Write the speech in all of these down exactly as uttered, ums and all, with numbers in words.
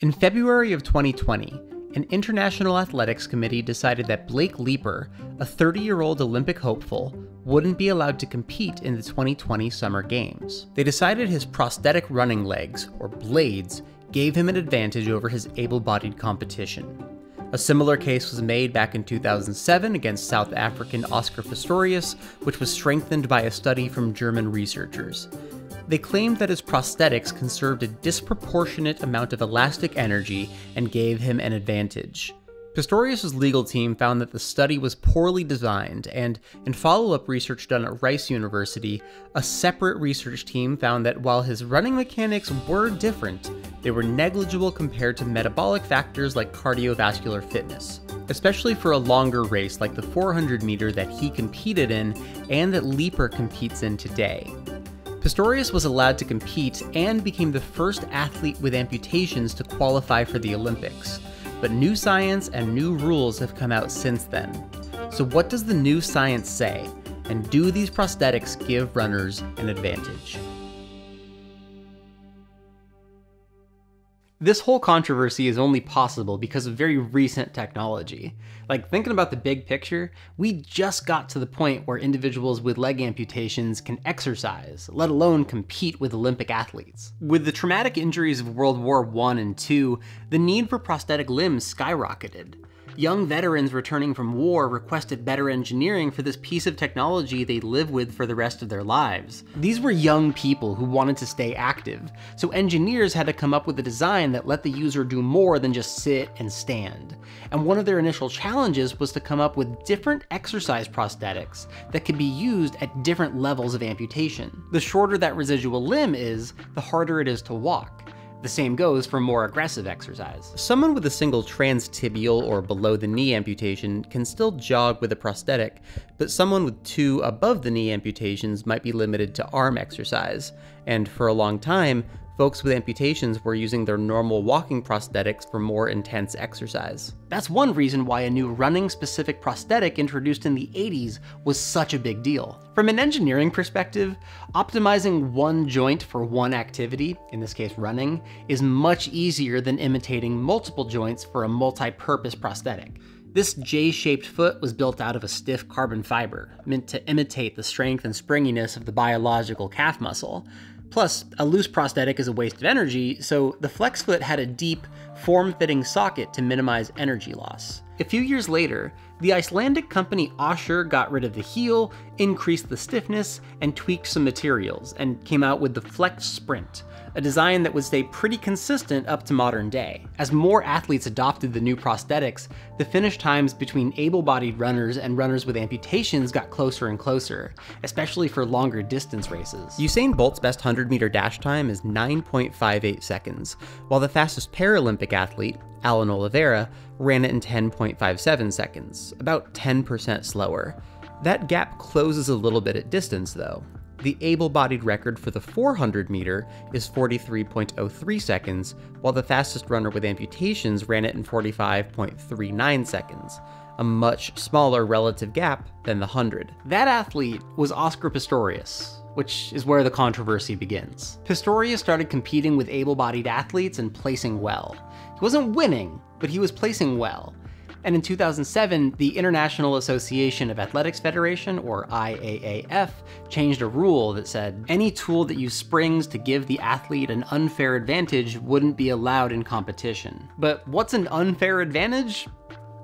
In February of twenty twenty, an International Athletics Committee decided that Blake Leeper, a thirty-year-old Olympic hopeful, wouldn't be allowed to compete in the twenty twenty Summer Games. They decided his prosthetic running legs, or blades, gave him an advantage over his able-bodied competition. A similar case was made back in two thousand seven against South African Oscar Pistorius, which was strengthened by a study from German researchers. They claimed that his prosthetics conserved a disproportionate amount of elastic energy and gave him an advantage. Pistorius' legal team found that the study was poorly designed, and in follow-up research done at Rice University, a separate research team found that while his running mechanics were different, they were negligible compared to metabolic factors like cardiovascular fitness, especially for a longer race like the four hundred meter that he competed in and that Leeper competes in today. Pistorius was allowed to compete and became the first athlete with amputations to qualify for the Olympics, but new science and new rules have come out since then. So what does the new science say, and do these prosthetics give runners an advantage? This whole controversy is only possible because of very recent technology. Like, thinking about the big picture, we just got to the point where individuals with leg amputations can exercise, let alone compete with Olympic athletes. With the traumatic injuries of World War One and Two, the need for prosthetic limbs skyrocketed. Young veterans returning from war requested better engineering for this piece of technology they'd live with for the rest of their lives. These were young people who wanted to stay active, so engineers had to come up with a design that let the user do more than just sit and stand. And one of their initial challenges was to come up with different exercise prosthetics that could be used at different levels of amputation. The shorter that residual limb is, the harder it is to walk. The same goes for more aggressive exercise. Someone with a single transtibial or below-the-knee amputation can still jog with a prosthetic, but someone with two above-the-knee amputations might be limited to arm exercise. And for a long time, folks with amputations were using their normal walking prosthetics for more intense exercise. That's one reason why a new running-specific prosthetic introduced in the eighties was such a big deal. From an engineering perspective, optimizing one joint for one activity, in this case running, is much easier than imitating multiple joints for a multi-purpose prosthetic. This J-shaped foot was built out of a stiff carbon fiber, meant to imitate the strength and springiness of the biological calf muscle. Plus, a loose prosthetic is a waste of energy, so the FlexFoot had a deep, form-fitting socket to minimize energy loss. A few years later, the Icelandic company Osher got rid of the heel, increased the stiffness, and tweaked some materials, and came out with the Flex Sprint, a design that would stay pretty consistent up to modern day. As more athletes adopted the new prosthetics, the finish times between able-bodied runners and runners with amputations got closer and closer, especially for longer distance races. Usain Bolt's best one hundred meter dash time is nine point five eight seconds, while the fastest Paralympic athlete, Alan Oliveira, ran it in ten point five seven seconds, about ten percent slower. That gap closes a little bit at distance, though. The able-bodied record for the four hundred meter is forty-three point oh three seconds, while the fastest runner with amputations ran it in forty-five point three nine seconds, a much smaller relative gap than the one hundred. That athlete was Oscar Pistorius, which is where the controversy begins. Pistorius started competing with able-bodied athletes and placing well. He wasn't winning, but he was placing well. And in two thousand seven, the International Association of Athletics Federation, or I A A F, changed a rule that said any tool that used springs to give the athlete an unfair advantage wouldn't be allowed in competition. But what's an unfair advantage?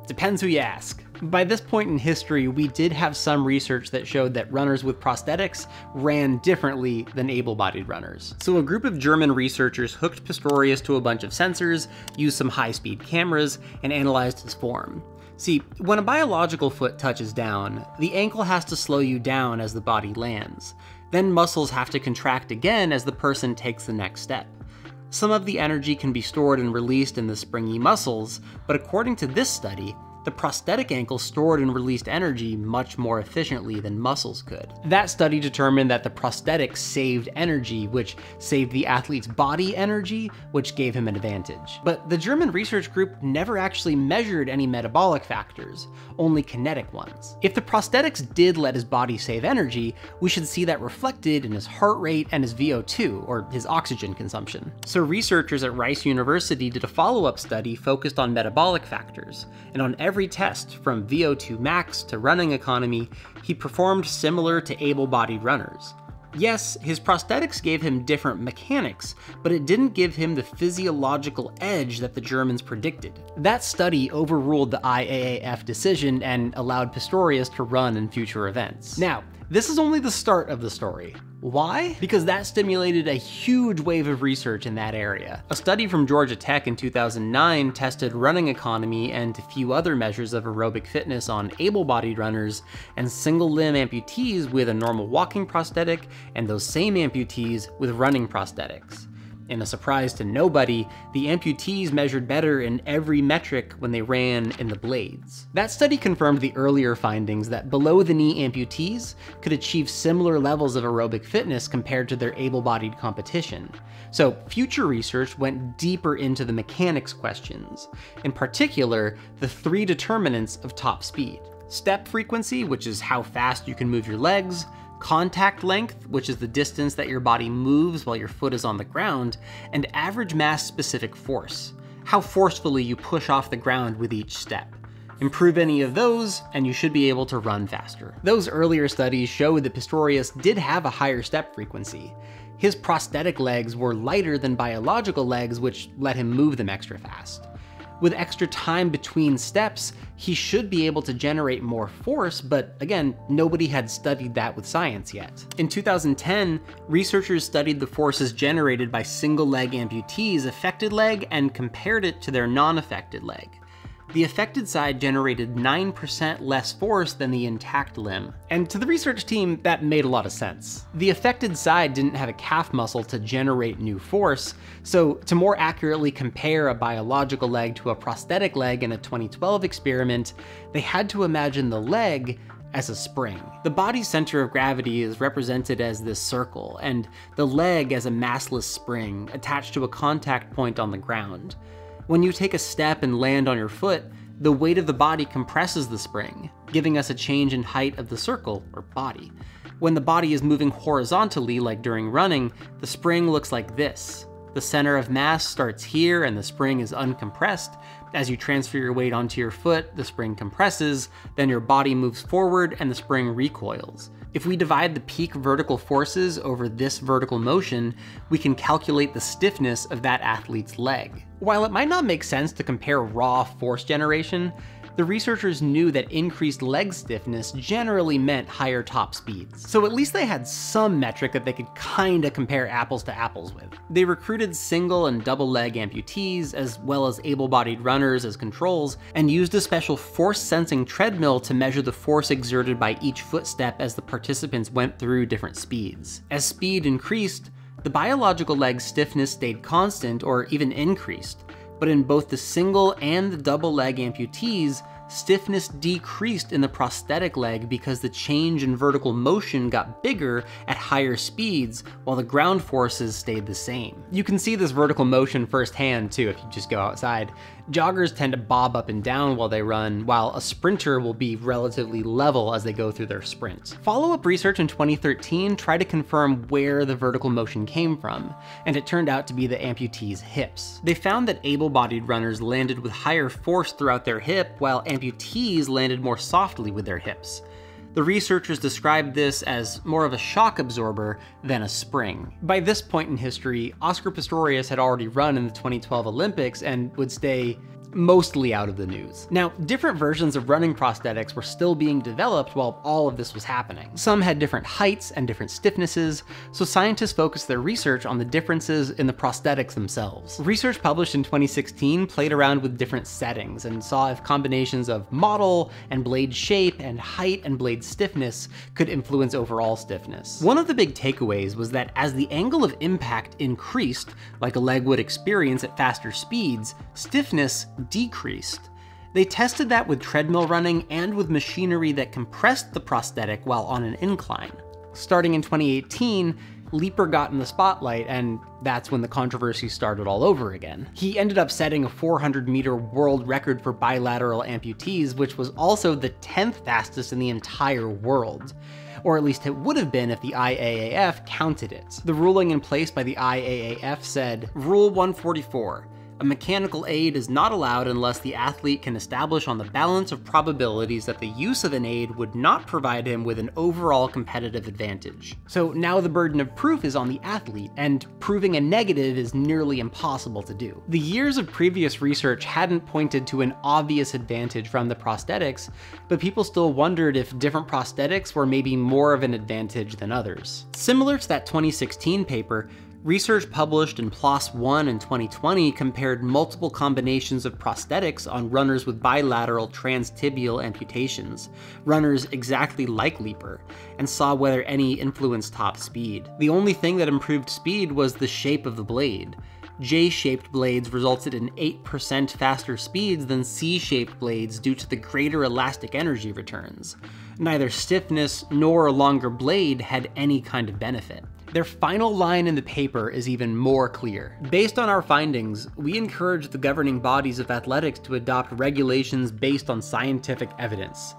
Depends who you ask. By this point in history, we did have some research that showed that runners with prosthetics ran differently than able-bodied runners. So a group of German researchers hooked Pistorius to a bunch of sensors, used some high-speed cameras, and analyzed his form. See, when a biological foot touches down, the ankle has to slow you down as the body lands. Then muscles have to contract again as the person takes the next step. Some of the energy can be stored and released in the springy muscles, but according to this study, The prosthetic ankle stored and released energy much more efficiently than muscles could. That study determined that the prosthetic saved energy, which saved the athlete's body energy, which gave him an advantage. But the German research group never actually measured any metabolic factors, only kinetic ones. If the prosthetics did let his body save energy, we should see that reflected in his heart rate and his V O two, or his oxygen consumption. So researchers at Rice University did a follow-up study focused on metabolic factors, and on every Every test, from V O two max to running economy, he performed similar to able-bodied runners. Yes, his prosthetics gave him different mechanics, but it didn't give him the physiological edge that the Germans predicted. That study overruled the I A A F decision and allowed Pistorius to run in future events. Now, this is only the start of the story. Why? Because that stimulated a huge wave of research in that area. A study from Georgia Tech in two thousand nine tested running economy and a few other measures of aerobic fitness on able-bodied runners and single-limb amputees with a normal walking prosthetic and those same amputees with running prosthetics. In a surprise to nobody, the amputees measured better in every metric when they ran in the blades. That study confirmed the earlier findings that below-the-knee amputees could achieve similar levels of aerobic fitness compared to their able-bodied competition. So future research went deeper into the mechanics questions, in particular, the three determinants of top speed. Step frequency, which is how fast you can move your legs, contact length, which is the distance that your body moves while your foot is on the ground, and average mass specific force, how forcefully you push off the ground with each step. Improve any of those, and you should be able to run faster. Those earlier studies showed that Pistorius did have a higher step frequency. His prosthetic legs were lighter than biological legs, which let him move them extra fast. With extra time between steps, he should be able to generate more force, but again, nobody had studied that with science yet. In two thousand ten, researchers studied the forces generated by single-leg amputees' affected leg and compared it to their non-affected leg. The affected side generated nine percent less force than the intact limb. And to the research team, that made a lot of sense. The affected side didn't have a calf muscle to generate new force, so to more accurately compare a biological leg to a prosthetic leg in a twenty twelve experiment, they had to imagine the leg as a spring. The body's center of gravity is represented as this circle, and the leg as a massless spring attached to a contact point on the ground. When you take a step and land on your foot, the weight of the body compresses the spring, giving us a change in height of the circle, or body. When the body is moving horizontally, like during running, the spring looks like this. The center of mass starts here and the spring is uncompressed. As you transfer your weight onto your foot, the spring compresses, then your body moves forward and the spring recoils. If we divide the peak vertical forces over this vertical motion, we can calculate the stiffness of that athlete's leg. While it might not make sense to compare raw force generation, the researchers knew that increased leg stiffness generally meant higher top speeds. So at least they had some metric that they could kinda compare apples to apples with. They recruited single and double leg amputees as well as able-bodied runners as controls and used a special force sensing treadmill to measure the force exerted by each footstep as the participants went through different speeds. As speed increased, the biological leg stiffness stayed constant or even increased. But in both the single and the double leg amputees, stiffness decreased in the prosthetic leg because the change in vertical motion got bigger at higher speeds while the ground forces stayed the same. You can see this vertical motion firsthand too if you just go outside. Joggers tend to bob up and down while they run, while a sprinter will be relatively level as they go through their sprint. Follow-up research in twenty thirteen tried to confirm where the vertical motion came from, and it turned out to be the amputees' hips. They found that able-bodied runners landed with higher force throughout their hip, while amputees landed more softly with their hips. The researchers described this as more of a shock absorber than a spring. By this point in history, Oscar Pistorius had already run in the twenty twelve Olympics and would stay mostly out of the news. Now, different versions of running prosthetics were still being developed while all of this was happening. Some had different heights and different stiffnesses, so scientists focused their research on the differences in the prosthetics themselves. Research published in twenty sixteen played around with different settings and saw if combinations of model and blade shape and height and blade stiffness could influence overall stiffness. One of the big takeaways was that as the angle of impact increased, like a leg would experience at faster speeds, stiffness decreased. They tested that with treadmill running and with machinery that compressed the prosthetic while on an incline. Starting in twenty eighteen, Leeper got in the spotlight, and that's when the controversy started all over again. He ended up setting a four hundred meter world record for bilateral amputees, which was also the tenth fastest in the entire world. Or at least it would have been if the I A A F counted it. The ruling in place by the I A A F said, Rule one forty-four, a mechanical aid is not allowed unless the athlete can establish on the balance of probabilities that the use of an aid would not provide him with an overall competitive advantage. So now the burden of proof is on the athlete, and proving a negative is nearly impossible to do. The years of previous research hadn't pointed to an obvious advantage from the prosthetics, but people still wondered if different prosthetics were maybe more of an advantage than others. Similar to that twenty sixteen paper, research published in PLOS One in twenty twenty compared multiple combinations of prosthetics on runners with bilateral transtibial amputations, runners exactly like Leeper, and saw whether any influenced top speed. The only thing that improved speed was the shape of the blade. J-shaped blades resulted in eight percent faster speeds than C-shaped blades due to the greater elastic energy returns. Neither stiffness nor a longer blade had any kind of benefit. Their final line in the paper is even more clear. Based on our findings, we encourage the governing bodies of athletics to adopt regulations based on scientific evidence.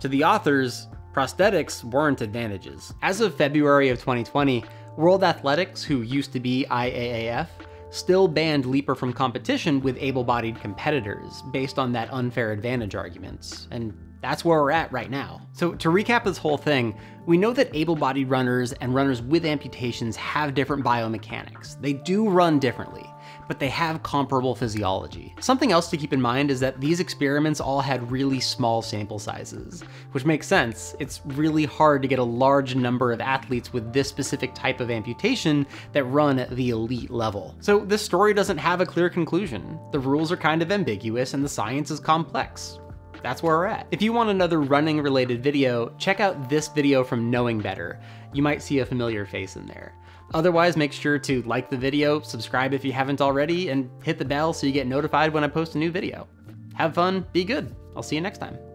To the authors, prosthetics weren't advantages. As of February of twenty twenty, World Athletics, who used to be I A A F, still banned Leeper from competition with able-bodied competitors, based on that unfair advantage argument. And that's where we're at right now. So to recap this whole thing, we know that able-bodied runners and runners with amputations have different biomechanics. They do run differently, but they have comparable physiology. Something else to keep in mind is that these experiments all had really small sample sizes, which makes sense. It's really hard to get a large number of athletes with this specific type of amputation that run at the elite level. So this story doesn't have a clear conclusion. The rules are kind of ambiguous and the science is complex. That's where we're at. If you want another running related video, check out this video from Knowing Better. You might see a familiar face in there. Otherwise, make sure to like the video, subscribe if you haven't already, and hit the bell so you get notified when I post a new video. Have fun, be good. I'll see you next time.